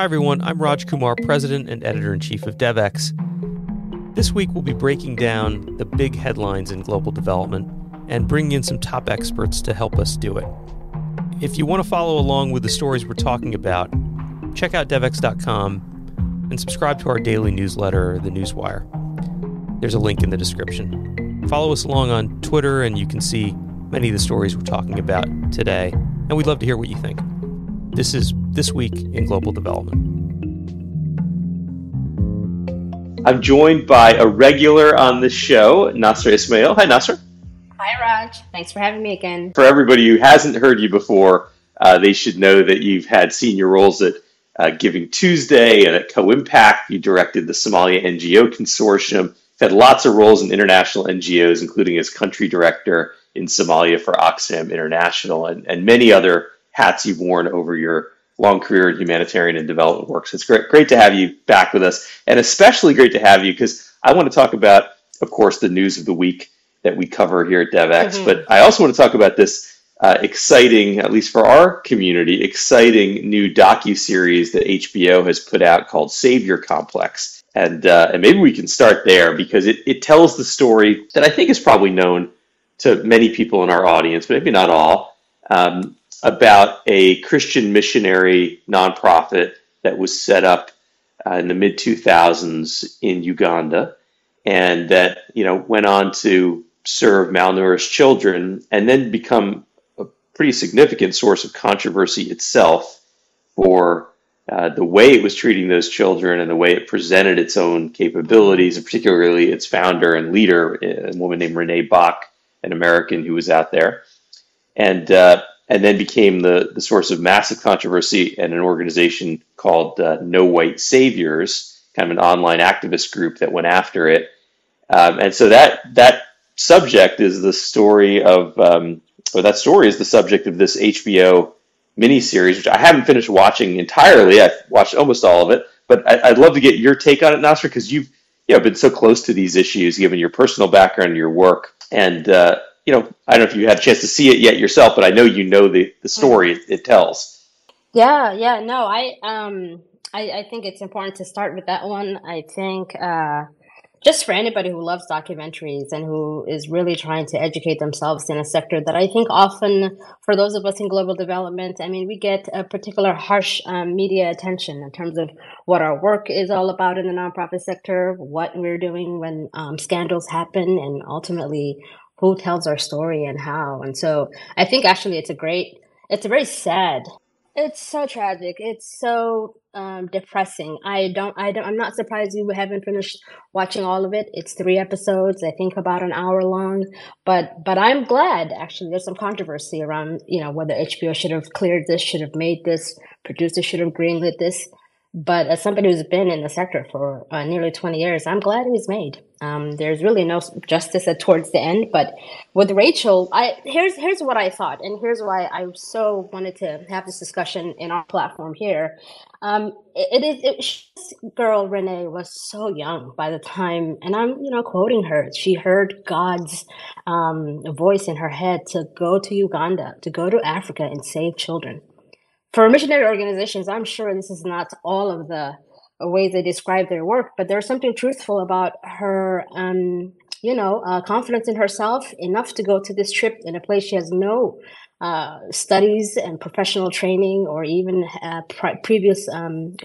Hi everyone, I'm Raj Kumar, President and Editor-in-Chief of Devex. This week we'll be breaking down the big headlines in global development and bringing in some top experts to help us do it. If you want to follow along with the stories we're talking about, check out devex.com and subscribe to our daily newsletter, The Newswire. There's a link in the description. Follow us along on Twitter and you can see many of the stories we're talking about today, and we'd love to hear what you think. This is This Week in Global Development. I'm joined by a regular on this show, Nasra Ismail. Hi, Nasra. Hi, Raj. Thanks for having me again. For everybody who hasn't heard you before, they should know that you've had senior roles at Giving Tuesday and at Co-Impact. You directed the Somalia NGO Consortium. You've had lots of roles in international NGOs, including as country director in Somalia for Oxfam International, and many other hats you've worn over your long career in humanitarian and development work. So it's great to have you back with us, and especially great to have you because I want to talk about, of course, the news of the week that we cover here at DevEx, but I also want to talk about this exciting, at least for our community, exciting new docuseries that HBO has put out called Savior Complex. And maybe we can start there because it tells the story that I think is probably known to many people in our audience, but maybe not all, about a Christian missionary nonprofit that was set up in the mid-2000s in Uganda, and that, you know, went on to serve malnourished children and then become a pretty significant source of controversy itself for the way it was treating those children and the way it presented its own capabilities, and particularly its founder and leader, a woman named Renee Bach, an American who was out there. And then became the source of massive controversy and an organization called No White Saviors, kind of an online activist group that went after it. And so that subject is the story of, or that story is the subject of this HBO miniseries, which I haven't finished watching entirely. I've watched almost all of it, but I'd love to get your take on it, Nasra, because you've been so close to these issues, given your personal background and your work. And, I don't know if you had a chance to see it yet yourself, but I know the story it tells. Yeah. No, I think it's important to start with that one. I think just for anybody who loves documentaries and who is really trying to educate themselves in a sector that I think often for those of us in global development, I mean, we get a particular harsh media attention in terms of what our work is all about in the nonprofit sector, what we're doing when scandals happen, and ultimately who tells our story and how. And so I think actually it's a very sad, it's so tragic, it's so depressing. I'm not surprised you haven't finished watching all of it. It's 3 episodes, I think about an hour long, but I'm glad actually there's some controversy around, whether HBO should have cleared this, should have made this, producers should have greenlit this. But as somebody who's been in the sector for nearly 20 years, I'm glad it was made. There's really no justice towards the end. But with Rachel, here's what I thought, and here's why I so wanted to have this discussion in our platform here. This girl, Renee, was so young by the time, and I'm quoting her, she heard God's voice in her head to go to Uganda, to go to Africa and save children. For missionary organizations, I'm sure this is not all of the ways they describe their work, but there's something truthful about her, confidence in herself enough to go to this trip in a place she has no studies and professional training or even previous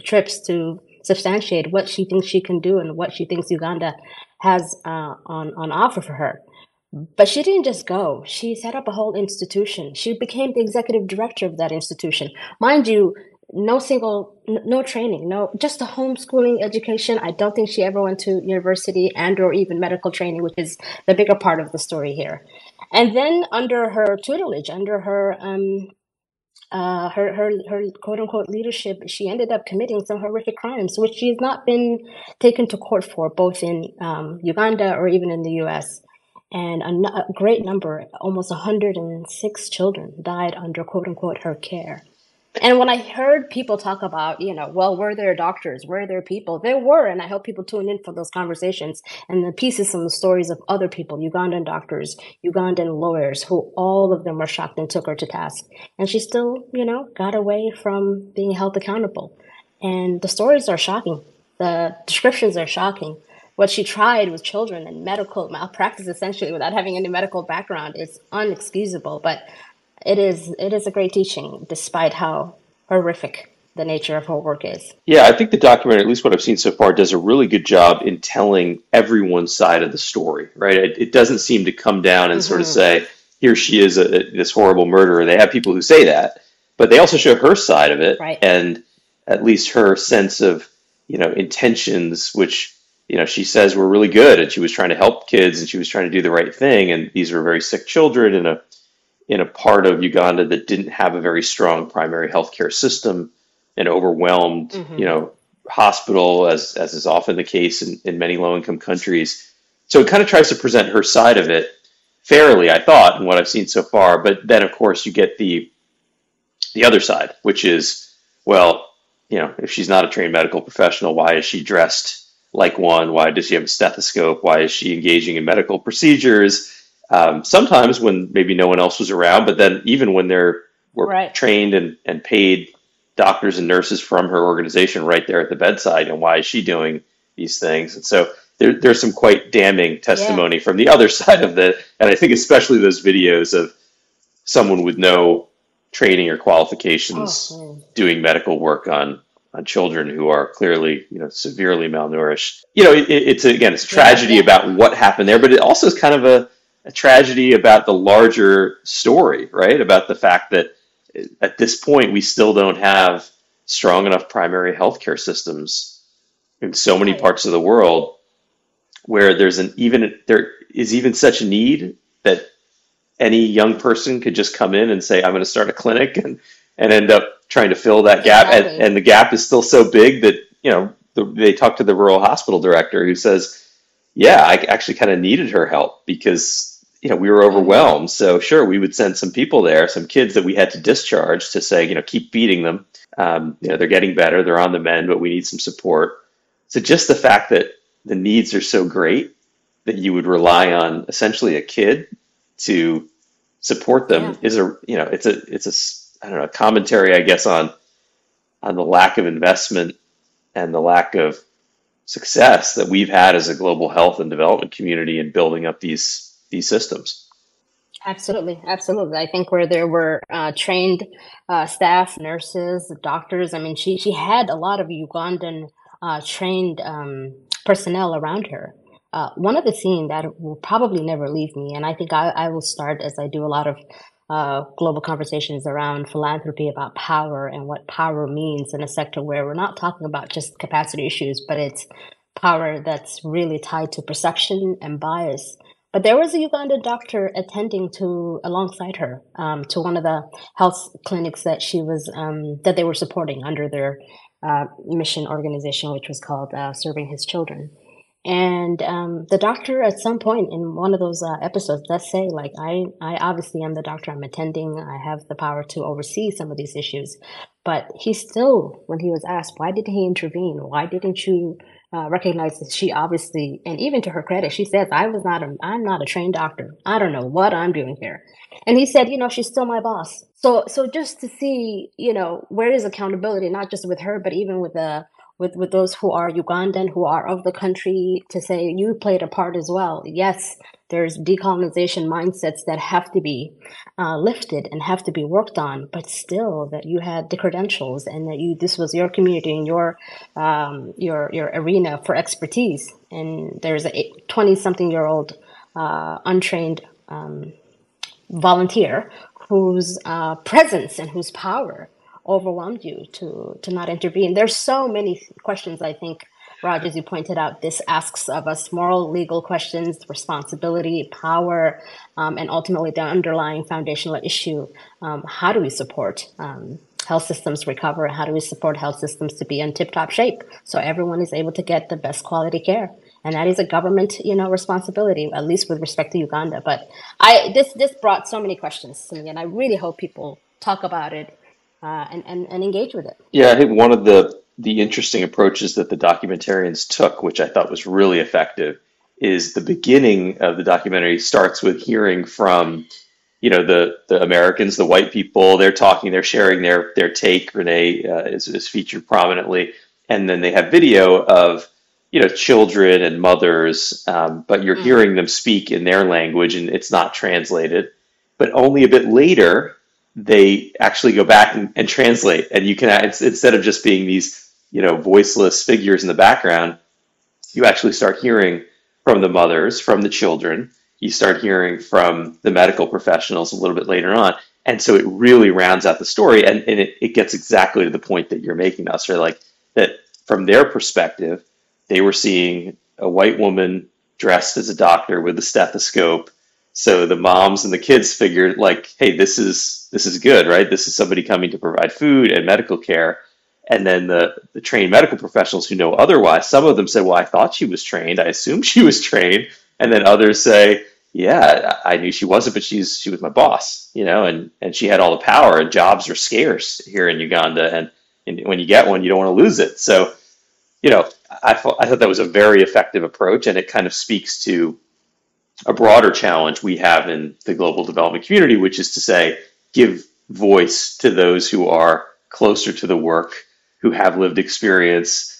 trips to substantiate what she thinks she can do and what she thinks Uganda has on offer for her. But she didn't just go. She set up a whole institution. She became the executive director of that institution. Mind you, no training, just a homeschooling education. I don't think she ever went to university and or even medical training, which is the bigger part of the story here. And then under her tutelage, under her her quote unquote leadership, she ended up committing some horrific crimes, which she's not been taken to court for, both in Uganda or even in the U.S., and a great number, almost 106 children died under, quote unquote, her care. And when I heard people talk about, were there doctors? Were there people? There were, and I hope people tune in for those conversations and the pieces and the stories of other people, Ugandan doctors, Ugandan lawyers, who all of them were shocked and took her to task. And she still, got away from being held accountable. And the stories are shocking. The descriptions are shocking. What she tried with children and medical malpractice, essentially, without having any medical background, is unexcusable. But it is a great teaching, despite how horrific the nature of her work is. Yeah, I think the documentary, at least what I've seen so far, does a really good job in telling everyone's side of the story, right? It doesn't seem to come down and sort of say, here she is, this horrible murderer. They have people who say that, but they also show her side of it, right, and at least her sense of, intentions, which, she says were really good, and she was trying to help kids and she was trying to do the right thing. And these were very sick children in a part of Uganda that didn't have a very strong primary healthcare system, an overwhelmed, hospital, as is often the case in many low-income countries. So it kind of tries to present her side of it fairly, I thought, in what I've seen so far. But then, of course, you get the other side, which is, well, if she's not a trained medical professional, why is she dressed like one? Why does she have a stethoscope? Why is she engaging in medical procedures? Sometimes when maybe no one else was around, but then even when there were trained and paid doctors and nurses from her organization right there at the bedside, and why is she doing these things? And so there's some quite damning testimony from the other side of that. And I think especially those videos of someone with no training or qualifications doing medical work on children who are clearly, severely malnourished. It's a tragedy about what happened there, but it also is kind of a tragedy about the larger story, right? About the fact that at this point, we still don't have strong enough primary healthcare systems in so many parts of the world where there is even such a need that any young person could just come in and say, I'm going to start a clinic and end up trying to fill that gap. Exactly. And the gap is still so big that, they talk to the rural hospital director who says, I actually kind of needed her help because we were overwhelmed. So sure, we would send some people there, some kids that we had to discharge to say, keep feeding them. They're getting better, they're on the mend, but we need some support. So just the fact that the needs are so great that you would rely on essentially a kid to support them is it's a I don't know, commentary, I guess, on the lack of investment and the lack of success that we've had as a global health and development community in building up these systems. Absolutely. I think where there were trained staff, nurses, doctors, she had a lot of Ugandan trained personnel around her. One of the scenes that will probably never leave me, and I think I will start as I do a lot of global conversations around philanthropy, about power and what power means in a sector where we're not talking about just capacity issues, but it's power that's really tied to perception and bias. But there was a Ugandan doctor attending to alongside her to one of the health clinics that she was that they were supporting under their mission organization, which was called Serving His Children. And the doctor, at some point in one of those episodes, let's say, like, I obviously am the doctor, I'm attending, I have the power to oversee some of these issues. But he still, when he was asked, why didn't he intervene? Why didn't you recognize that she obviously, and even to her credit, she says, I'm not a trained doctor. I don't know what I'm doing here. And he said, she's still my boss. So just to see, where is accountability, not just with her, but even with those who are Ugandan, who are of the country, to say you played a part as well. Yes, there's decolonization mindsets that have to be lifted and have to be worked on, but still that you had the credentials and that this was your community and your arena for expertise. And there's a 20-something-year-old untrained volunteer whose presence and whose power overwhelmed you to not intervene. There's so many questions, I think, Raj, as you pointed out, this asks of us moral, legal questions, responsibility, power, and ultimately the underlying foundational issue. How do we support health systems recover? How do we support health systems to be in tip-top shape so everyone is able to get the best quality care? And that is a government, responsibility, at least with respect to Uganda. But this brought so many questions to me, and I really hope people talk about it and engage with it. Yeah, I think one of the interesting approaches that the documentarians took, which I thought was really effective, is the beginning of the documentary starts with hearing from, you know, the Americans, the white people, they're talking, they're sharing their take. Renee is featured prominently. And then they have video of, you know, children and mothers, but you're hearing them speak in their language and it's not translated. But only a bit later, they actually go back and translate. And you can, instead of just being these, you know, voiceless figures in the background, you actually start hearing from the mothers, from the children. You start hearing from the medical professionals a little bit later on. And so it really rounds out the story. And it gets exactly to the point that you're making, Nasra, like that from their perspective, they were seeing a white woman dressed as a doctor with a stethoscope. So the moms and the kids figured, like, hey, this is good, right? This is somebody coming to provide food and medical care. And then the trained medical professionals who know otherwise, some of them said, well, I thought she was trained. I assumed she was trained. And then others say, yeah, I knew she wasn't, but she was my boss, you know, and she had all the power, and jobs are scarce here in Uganda. And when you get one, you don't want to lose it. So, you know, I thought that was a very effective approach, and it kind of speaks to a broader challenge we have in the global development community, which is to say, give voice to those who are closer to the work, who have lived experience,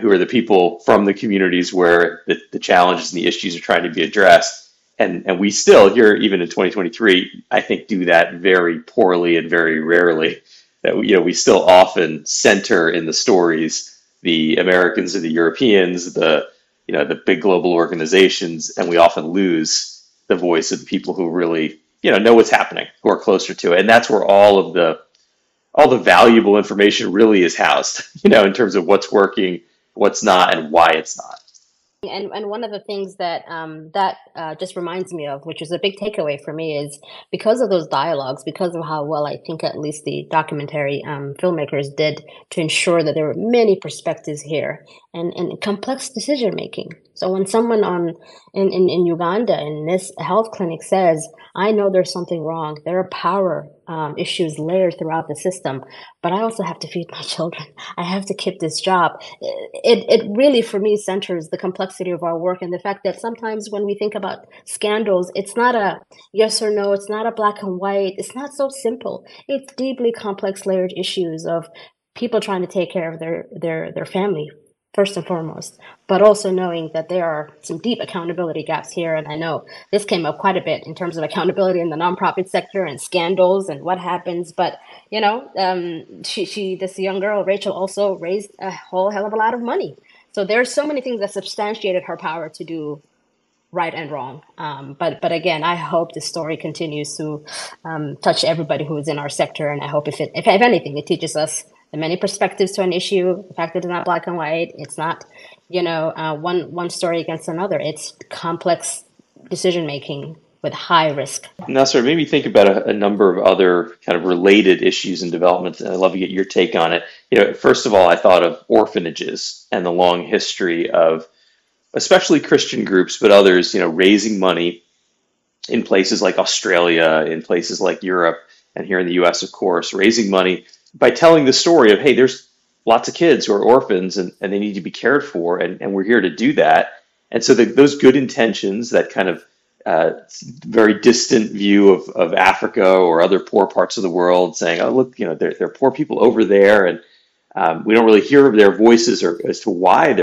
who are the people from the communities where the challenges and the issues are trying to be addressed. And we still here, even in 2023, I think do that very poorly and very rarely. That, you know, we still often center in the stories the Americans or the Europeans, the, you know, the big global organizations, and we often lose the voice of the people who really, you know what's happening, who are closer to it. And that's where all the valuable information really is housed, you know, in terms of what's working, what's not, and why it's not. And one of the things that just reminds me of, which is a big takeaway for me, is because of those dialogues, because of how well I think at least the documentary filmmakers did to ensure that there were many perspectives here and complex decision making. So when someone in Uganda in this health clinic says, I know there's something wrong, there are power issues layered throughout the system, but I also have to feed my children. I have to keep this job. It really, for me, centers the complexity of our work and the fact that sometimes when we think about scandals, it's not a yes or no. It's not a black and white. It's not so simple. It's deeply complex, layered issues of people trying to take care of their family first and foremost, but also knowing that there are some deep accountability gaps here. And I know this came up quite a bit in terms of accountability in the nonprofit sector and scandals and what happens. But, you know, this young girl, Rachel, also raised a whole hell of a lot of money. So there's so many things that substantiated her power to do right and wrong. But again, I hope the story continues to touch everybody who is in our sector. And I hope if anything, it teaches us the many perspectives to an issue, the fact that it's not black and white, it's not, you know, one story against another. It's complex decision-making with high risk. Nasra, it made me think about a number of other kind of related issues in development, and I'd love to get your take on it. You know, first of all, I thought of orphanages and the long history of, especially Christian groups, but others, you know, raising money in places like Australia, in places like Europe, and here in the U.S., of course, raising money by telling the story of, hey, there's lots of kids who are orphans and they need to be cared for, and we're here to do that. And so those good intentions, that kind of very distant view of Africa or other poor parts of the world, saying, oh, look, you know, there are poor people over there, and we don't really hear their voices or as to why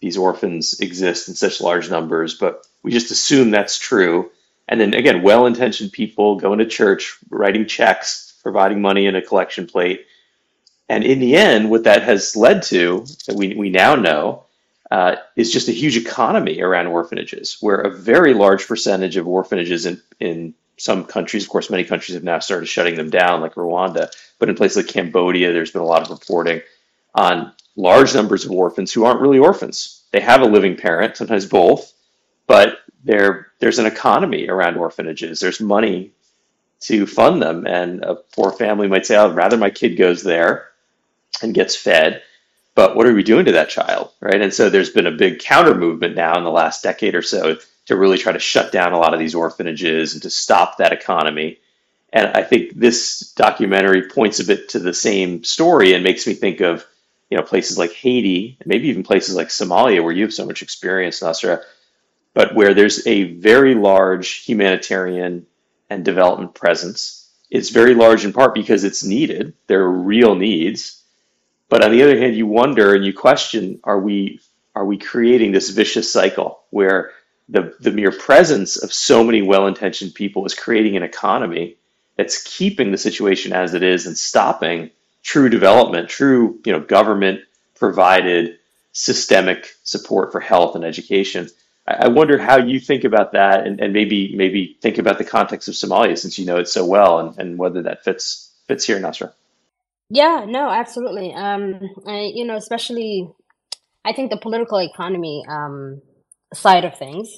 these orphans exist in such large numbers, but we just assume that's true. And then again, well-intentioned people going to church, writing checks, providing money in a collection plate. And in the end, what that has led to, that we now know, is just a huge economy around orphanages, where a very large percentage of orphanages in some countries, of course, many countries have now started shutting them down, like Rwanda, but in places like Cambodia, there's been a lot of reporting on large numbers of orphans who aren't really orphans. They have a living parent, sometimes both, but there's an economy around orphanages. There's money to fund them. And a poor family might say, oh, I'd rather my kid goes there and gets fed, but what are we doing to that child, right? And so there's been a big counter movement now in the last decade or so to really try to shut down a lot of these orphanages and to stop that economy. And I think this documentary points a bit to the same story and makes me think of, you know, places like Haiti, maybe even places like Somalia, where you have so much experience, Nasra, but where there's a very large humanitarian and development presence. It's very large in part because it's needed. There are real needs. But on the other hand, you wonder and you question, are we creating this vicious cycle where the mere presence of so many well-intentioned people is creating an economy that's keeping the situation as it is and stopping true development, true, you know, government provided systemic support for health and education. I wonder how you think about that and maybe think about the context of Somalia, since you know it so well, and whether that fits here, Nasra. Yeah, no, absolutely. Especially, I think the political economy side of things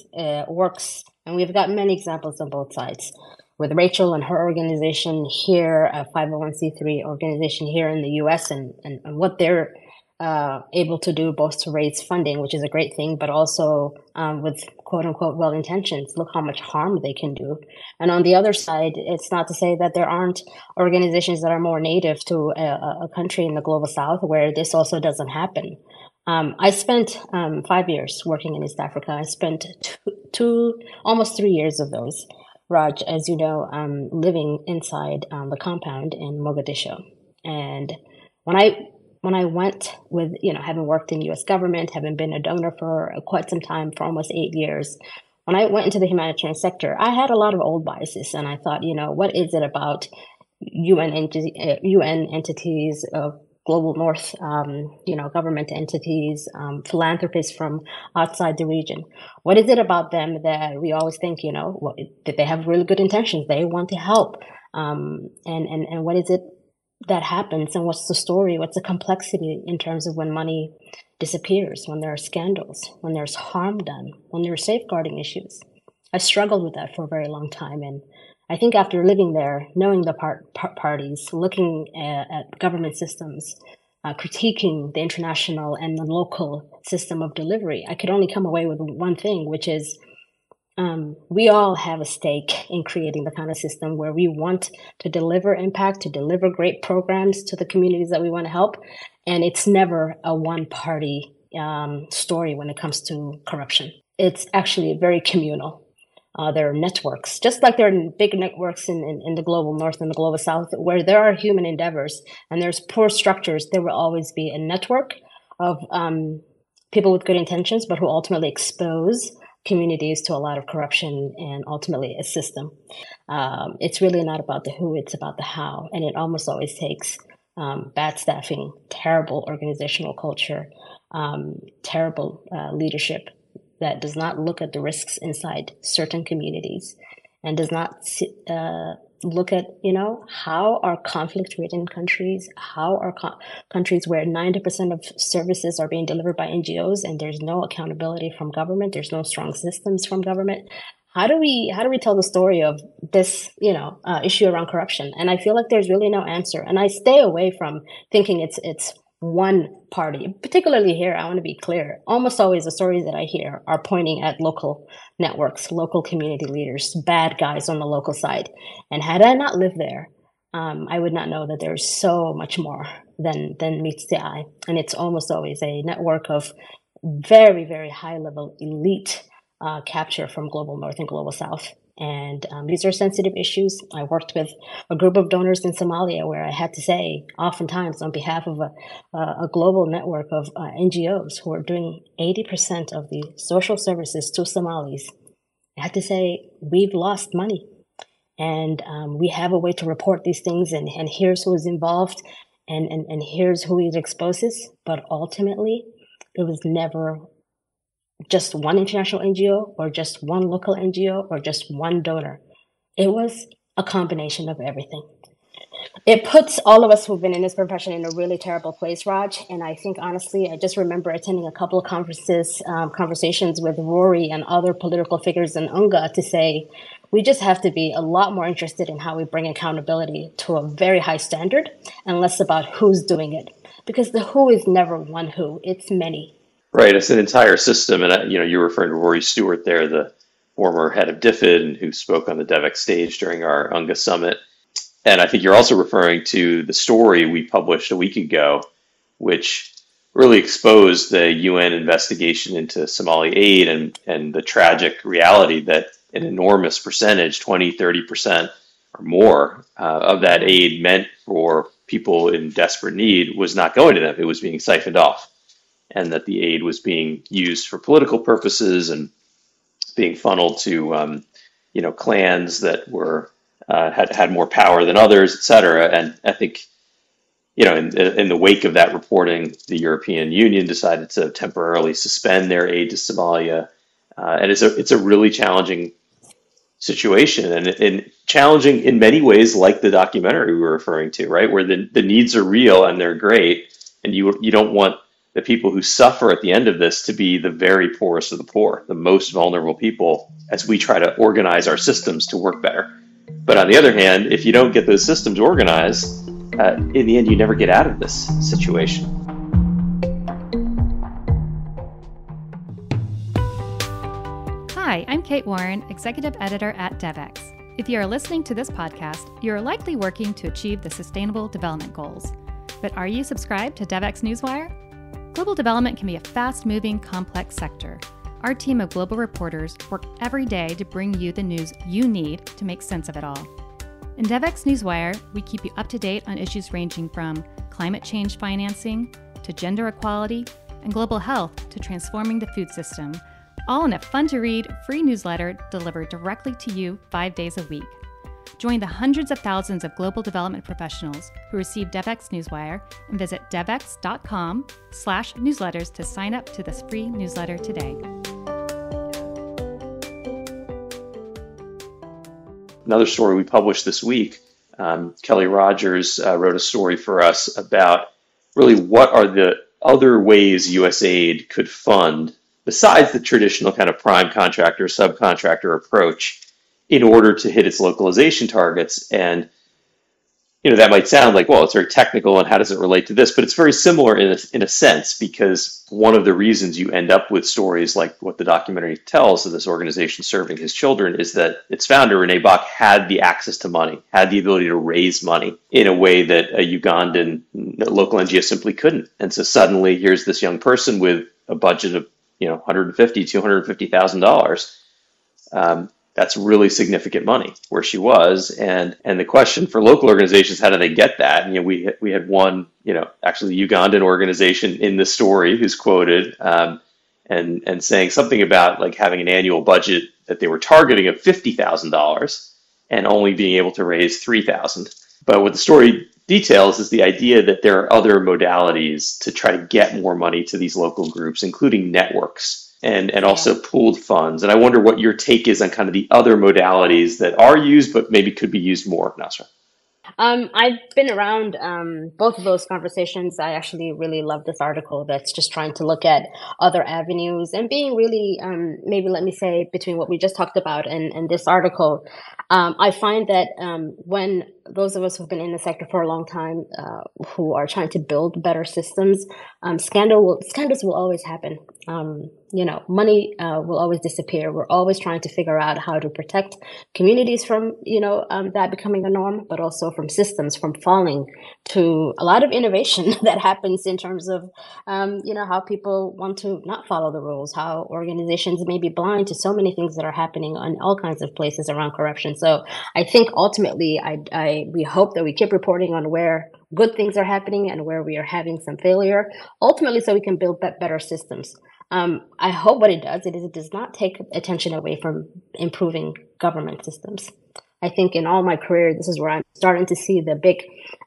works, and we've got many examples on both sides. With Rachel and her organization here, a 501c3 organization here in the U.S., and what they're able to do, both to raise funding, which is a great thing, but also with quote unquote well intentions, look how much harm they can do. And on the other side, it's not to say that there aren't organizations that are more native to a country in the global south where this also doesn't happen. I spent 5 years working in East Africa. I spent almost 3 years of those, Raj, as you know, living inside the compound in Mogadishu. And when I went with, having worked in U.S. government, having been a donor for quite some time, for almost 8 years, when I went into the humanitarian sector, I had a lot of old biases. And I thought, what is it about UN entities, Global North, government entities, philanthropists from outside the region? What is it about them that we always think, that they have really good intentions? They want to help. And what is it that happens, and what's the story, what's the complexity in terms of when money disappears, when there are scandals, when there's harm done, when there are safeguarding issues? I struggled with that for a very long time, and I think after living there, knowing the parties, looking at government systems, critiquing the international and the local system of delivery, I could only come away with one thing, which is we all have a stake in creating the kind of system where we want to deliver impact, to deliver great programs to the communities that we want to help. And it's never a one-party story when it comes to corruption. It's actually very communal. There are networks, just like there are big networks in the global north and the global south, where there are human endeavors and there's poor structures. There will always be a network of people with good intentions, but who ultimately expose communities to a lot of corruption and ultimately a system. It's really not about the who, it's about the how. And it almost always takes bad staffing, terrible organizational culture, terrible leadership that does not look at the risks inside certain communities and does not look at, how are conflict-ridden countries, how are countries where 90% of services are being delivered by NGOs and there's no accountability from government, there's no strong systems from government. How do we tell the story of this, issue around corruption? And I feel like there's really no answer. And I stay away from thinking it's one party, particularly here. I want to be clear. Almost always the stories that I hear are pointing at local networks, local community leaders, bad guys on the local side. And had I not lived there, I would not know that there's so much more than meets the eye. And it's almost always a network of very, very high level elite capture from global north and global south. And these are sensitive issues. I worked with a group of donors in Somalia where I had to say, oftentimes on behalf of a global network of NGOs who are doing 80% of the social services to Somalis, I had to say, we've lost money. And we have a way to report these things, and here's who is involved, and here's who it exposes. But ultimately, it was never just one international NGO or just one local NGO or just one donor. It was a combination of everything. It puts all of us who've been in this profession in a really terrible place, Raj. And I think, honestly, I just remember attending a couple of conversations with Rory and other political figures in UNGA to say, we just have to be a lot more interested in how we bring accountability to a very high standard and less about who's doing it. Because the who is never one who, it's many. Right, it's an entire system, and you're referring to Rory Stewart there, the former head of DFID, and who spoke on the Devex stage during our UNGA summit. And I think you're also referring to the story we published a week ago, which really exposed the UN investigation into Somali aid and the tragic reality that an enormous percentage, 20, 30% or more of that aid meant for people in desperate need was not going to them. It was being siphoned off, and that the aid was being used for political purposes and being funneled to, clans that were had more power than others, et cetera. And I think, in the wake of that reporting, the European Union decided to temporarily suspend their aid to Somalia. And it's a really challenging situation, and challenging in many ways, like the documentary we were referring to, right? Where the needs are real and they're great. And you don't want the people who suffer at the end of this to be the very poorest of the poor, the most vulnerable people, as we try to organize our systems to work better. But on the other hand, if you don't get those systems organized, in the end, you never get out of this situation. Hi, I'm Kate Warren, Executive Editor at Devex. If you are listening to this podcast, you are likely working to achieve the Sustainable Development Goals. But are you subscribed to Devex Newswire? Global development can be a fast-moving, complex sector. Our team of global reporters work every day to bring you the news you need to make sense of it all. In DevEx Newswire, we keep you up to date on issues ranging from climate change financing to gender equality and global health to transforming the food system, all in a fun-to-read, free newsletter delivered directly to you 5 days a week. Join the hundreds of thousands of global development professionals who receive DevEx Newswire and visit devex.com/newsletters to sign up to this free newsletter today. Another story we published this week, Kelly Rogers wrote a story for us about really what are the other ways USAID could fund besides the traditional kind of prime contractor, subcontractor approach in order to hit its localization targets. And, that might sound like, well, it's very technical and how does it relate to this? But it's very similar in a sense, because one of the reasons you end up with stories like what the documentary tells of this organization Serving His Children is that its founder, Renee Bach, had the access to money, had the ability to raise money in a way that a Ugandan local NGO simply couldn't. And so suddenly here's this young person with a budget of, $150,000, $250,000. That's really significant money where she was. And the question for local organizations, how do they get that? And, we had one, actually the Ugandan organization in the story who's quoted and saying something about like having an annual budget that they were targeting of $50,000 and only being able to raise $3,000. But what the story details is the idea that there are other modalities to try to get more money to these local groups, including networks. And also pooled funds. And I wonder what your take is on kind of the other modalities that are used, but maybe could be used more, Nasra. I've been around both of those conversations. I actually really love this article that's just trying to look at other avenues and being really, between what we just talked about and this article, I find that when those of us who've been in the sector for a long time who are trying to build better systems, scandals will always happen. Money will always disappear. We're always trying to figure out how to protect communities from, that becoming a norm, but also from systems from falling to a lot of innovation that happens in terms of, how people want to not follow the rules, how organizations may be blind to so many things that are happening in all kinds of places around corruption. So I think ultimately we hope that we keep reporting on where good things are happening and where we are having some failure, ultimately so we can build better systems. I hope what it does is it does not take attention away from improving government systems. I think in all my career, this is where I'm starting to see the big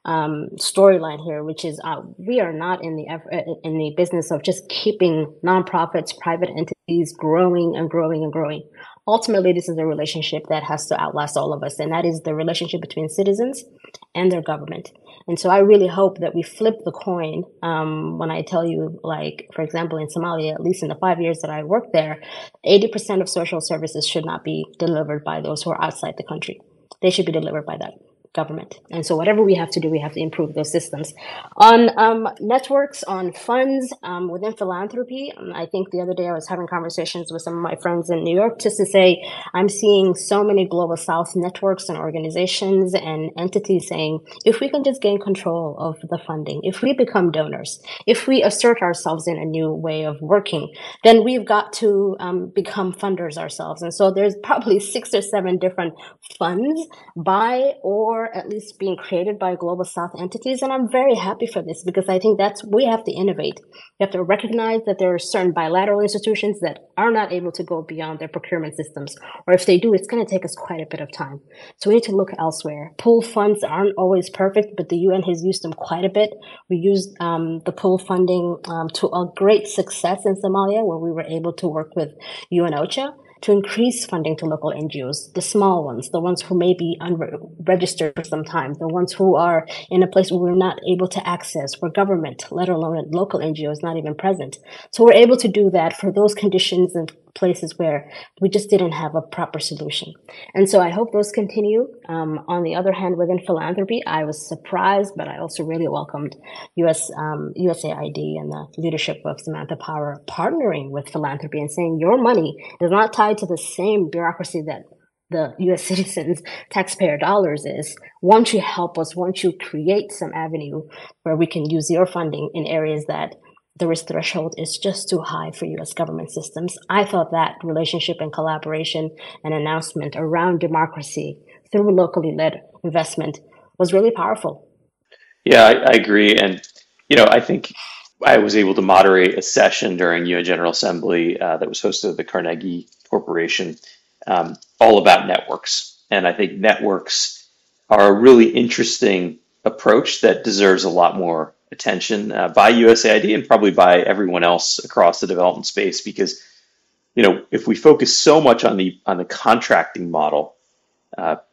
storyline here, which is we are not in the business of just keeping nonprofits, private entities growing and growing and growing. Ultimately, this is a relationship that has to outlast all of us, and that is the relationship between citizens and their government. And so I really hope that we flip the coin when I tell you, like, for example, in Somalia, at least in the 5 years that I worked there, 80% of social services should not be delivered by those who are outside the country. They should be delivered by that government. And so whatever we have to do, we have to improve those systems. On networks, on funds, within philanthropy, I think the other day I was having conversations with some of my friends in New York just to say, I'm seeing so many Global South networks and organizations and entities saying, if we can just gain control of the funding, if we become donors, if we assert ourselves in a new way of working, then we've got to become funders ourselves. And so there's probably 6 or 7 different funds by or at least being created by Global South entities. And I'm very happy for this because I think that's, we have to innovate. We have to recognize that there are certain bilateral institutions that are not able to go beyond their procurement systems. Or if they do, it's going to take us quite a bit of time. So we need to look elsewhere. Pool funds aren't always perfect, but the UN has used them quite a bit. We used the pool funding to a great success in Somalia, where we were able to work with UN OCHA to increase funding to local NGOs, the small ones, the ones who may be unregistered for some time, the ones who are in a place where we're not able to access, where government, let alone local NGOs, not even present. So we're able to do that for those conditions and places where we just didn't have a proper solution. And so I hope those continue. On the other hand, within philanthropy, I was surprised, but I also really welcomed USAID and the leadership of Samantha Power partnering with philanthropy and saying your money is not tied to the same bureaucracy that the U.S. citizens' taxpayer dollars is. Won't you help us? Won't you create some avenue where we can use your funding in areas that the risk threshold is just too high for U.S. government systems? I thought that relationship and collaboration and announcement around democracy through locally led investment was really powerful. Yeah, I agree. And, you know, I think I was able to moderate a session during UN General Assembly that was hosted at the Carnegie Corporation, all about networks. And I think networks are a really interesting approach that deserves a lot more attention by USAID and probably by everyone else across the development space, because, you know, if we focus so much on the contracting model,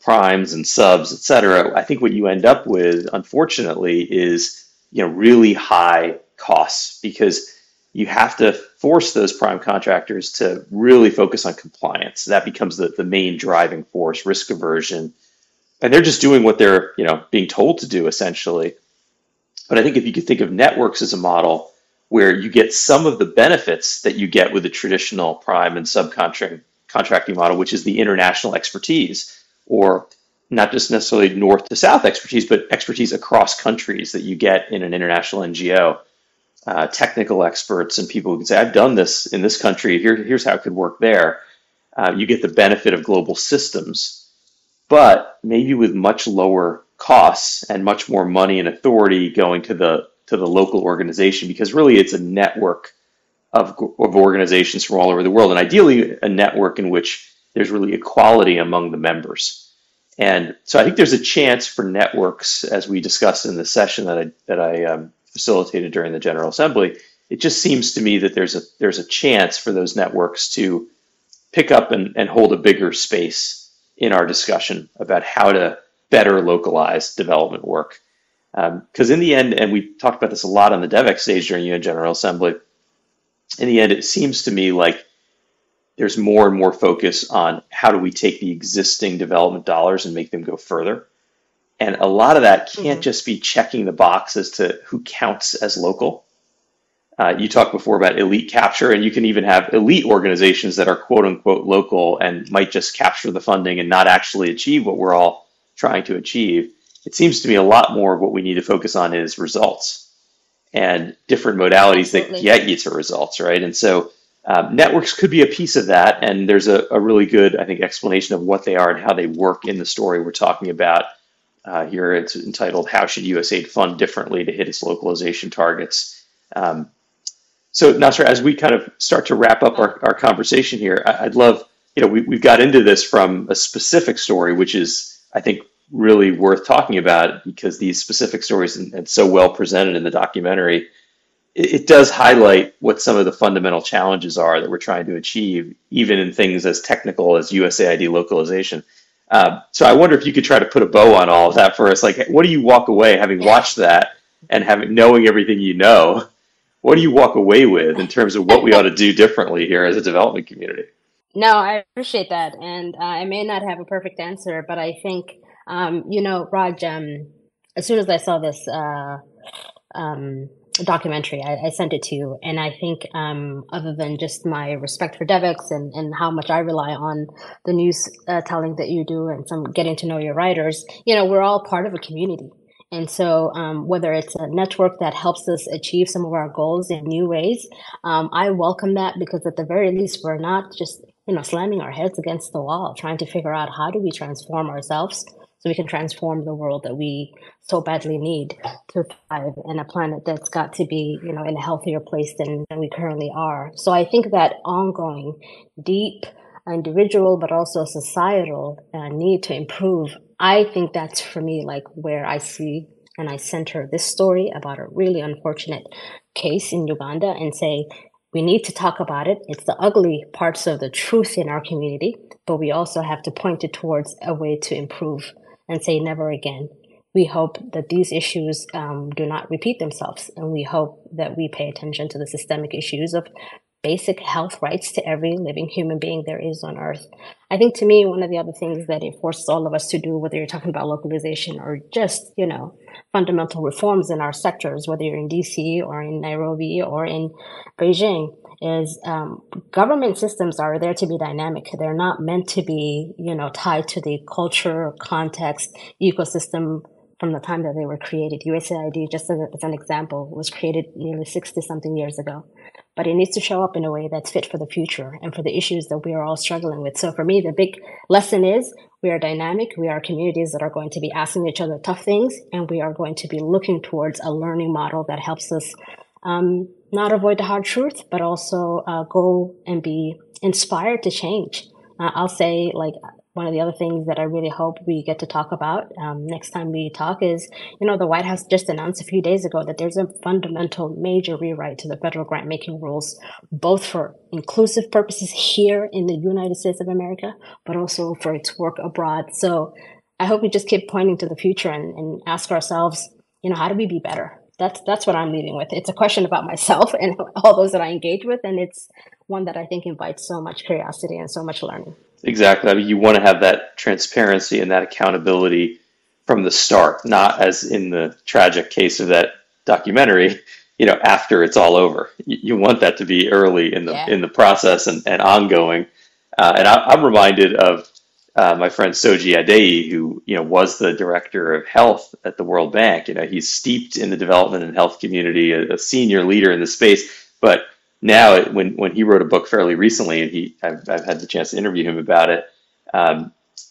primes and subs, et cetera, I think what you end up with, unfortunately, is, you know, really high costs, because you have to force those prime contractors to really focus on compliance. That becomes the main driving force, risk aversion, and they're just doing what they're, you know, being told to do essentially. But I think if you could think of networks as a model where you get some of the benefits that you get with the traditional prime and subcontracting model, which is the international expertise, or not just necessarily north to south expertise, but expertise across countries that you get in an international NGO, technical experts and people who can say, I've done this in this country, here's how it could work there. You get the benefit of global systems, but maybe with much lower costs and much more money and authority going to the local organization, because really it's a network of organizations from all over the world, and ideally a network in which there's really equality among the members. And so I think there's a chance for networks, as we discussed in the session that I facilitated during the General Assembly. It just seems to me that there's a chance for those networks to pick up and hold a bigger space in our discussion about how to better localized development work. Because in the end, and we talked about this a lot on the Devex stage during UN General Assembly, in the end, it seems to me like there's more and more focus on how do we take the existing development dollars and make them go further. And a lot of that can't just be checking the box as to who counts as local. You talked before about elite capture, and you can even have elite organizations that are quote unquote local and might just capture the funding and not actually achieve what we're all trying to achieve. It seems to me a lot more of what we need to focus on is results and different modalities that get you to results, right? And so networks could be a piece of that, and there's a really good, I think, explanation of what they are and how they work in the story we're talking about. Here it's entitled, How Should USAID Fund Differently to Hit Its Localization Targets? So Nasra, as we kind of start to wrap up our conversation here, I'd love, you know, we've got into this from a specific story, which is, I think, really worth talking about, because these specific stories and so well presented in the documentary, it does highlight what some of the fundamental challenges are that we're trying to achieve, even in things as technical as USAID localization. So I wonder if you could try to put a bow on all of that for us. Like, what do you walk away having watched that and having knowing everything you know? What do you walk away with in terms of what we ought to do differently here as a development community? No, I appreciate that. And I may not have a perfect answer, but I think You know, Raj, as soon as I saw this documentary, I sent it to you. And I think other than just my respect for Devex and how much I rely on the news telling that you do and some getting to know your writers, you know, we're all part of a community. And so whether it's a network that helps us achieve some of our goals in new ways, I welcome that, because at the very least, we're not just, you know, slamming our heads against the wall, trying to figure out how do we transform ourselves so we can transform the world that we so badly need to thrive in a planet that's got to be, you know, in a healthier place than we currently are. So I think that ongoing, deep, individual, but also societal need to improve, I think that's, for me, like where I see and I center this story about a really unfortunate case in Uganda and say, we need to talk about it. It's the ugly parts of the truth in our community, but we also have to point it towards a way to improve and say never again. We hope that these issues do not repeat themselves, and we hope that we pay attention to the systemic issues of basic health rights to every living human being there is on earth. I think, to me, one of the other things that it forces all of us to do, whether you're talking about localization or just, you know, fundamental reforms in our sectors, whether you're in DC or in Nairobi or in Beijing, is government systems are there to be dynamic. They're not meant to be, you know, tied to the culture, context, ecosystem from the time that they were created. USAID, just as an example, was created nearly 60-something years ago. But it needs to show up in a way that's fit for the future and for the issues that we are all struggling with. So for me, the big lesson is we are dynamic. We are communities that are going to be asking each other tough things, and we are going to be looking towards a learning model that helps us not avoid the hard truth, but also go and be inspired to change. I'll say, like, one of the other things that I really hope we get to talk about next time we talk is, you know, the White House just announced a few days ago that there's a fundamental major rewrite to the federal grant-making rules, both for inclusive purposes here in the United States of America, but also for its work abroad. So I hope we just keep pointing to the future and ask ourselves, you know, how do we be better? That's what I'm leaving with. It's a question about myself and all those that I engage with, and it's one that I think invites so much curiosity and so much learning. Exactly. I mean, you want to have that transparency and that accountability from the start, not as in the tragic case of that documentary, you know, after it's all over. You want that to be early in the in the process and ongoing. And I'm reminded of my friend Soji Adei, who, you know, was the director of health at the World Bank. You know, he's steeped in the development and health community, a senior leader in the space, but now, when he wrote a book fairly recently, and I've had the chance to interview him about it,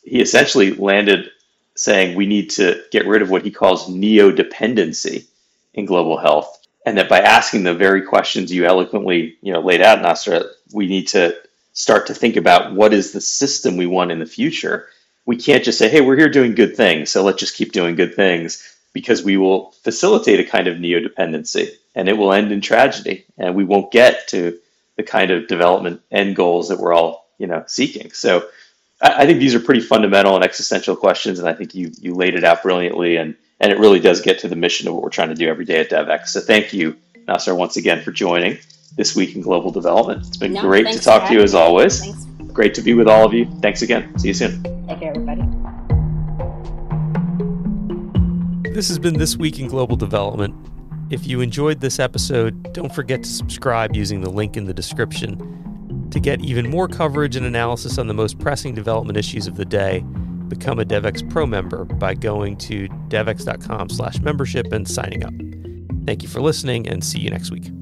he essentially landed saying we need to get rid of what he calls neo-dependency in global health, and that by asking the very questions you eloquently, you know, laid out, Nasra, we need to start to think about what is the system we want in the future. We can't just say, hey, we're here doing good things, so let's just keep doing good things, because we will facilitate a kind of neo-dependency. And it will end in tragedy, and we won't get to the kind of development end goals that we're all, you know, seeking. So I think these are pretty fundamental and existential questions, and I think you laid it out brilliantly, and it really does get to the mission of what we're trying to do every day at DevEx. So thank you, Nasra, once again for joining This Week in Global Development. It's been great to talk to you as always. Thanks. Great to be with all of you. Thanks again. See you soon. Take care, everybody. This has been This Week in Global Development. If you enjoyed this episode, don't forget to subscribe using the link in the description. To get even more coverage and analysis on the most pressing development issues of the day, become a DevEx Pro member by going to devex.com/membership and signing up. Thank you for listening, and see you next week.